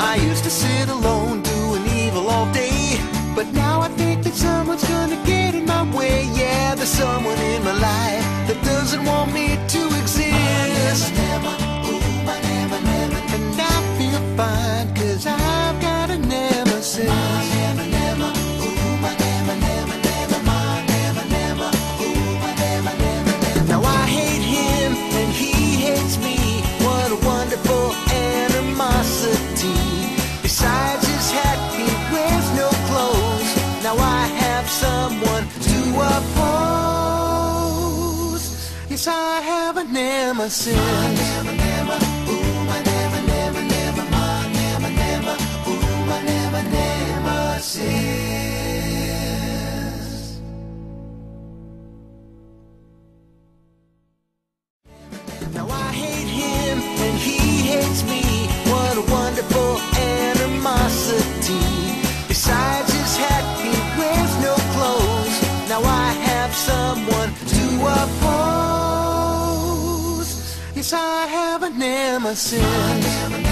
I used to sit alone doing evil all day, but now I think that someone's gonna get in my way. Yeah, there's someone in my life that doesn't want me to exist. And I feel fine, cause I've got a nemesis. Now I hate him and he hates me. What a wonderful animosity. Besides his hat, he wears no clothes. Now I have someone to oppose. Yes, I have a nemesis. My never, never, ooh, my never, never, never, my never, never, ooh, my never, nemesis. Now I hate him and he hates me. What a wonderful animosity. Besides his hat, he wears no clothes. Now I have someone to oppose. Yes, I have a nemesis.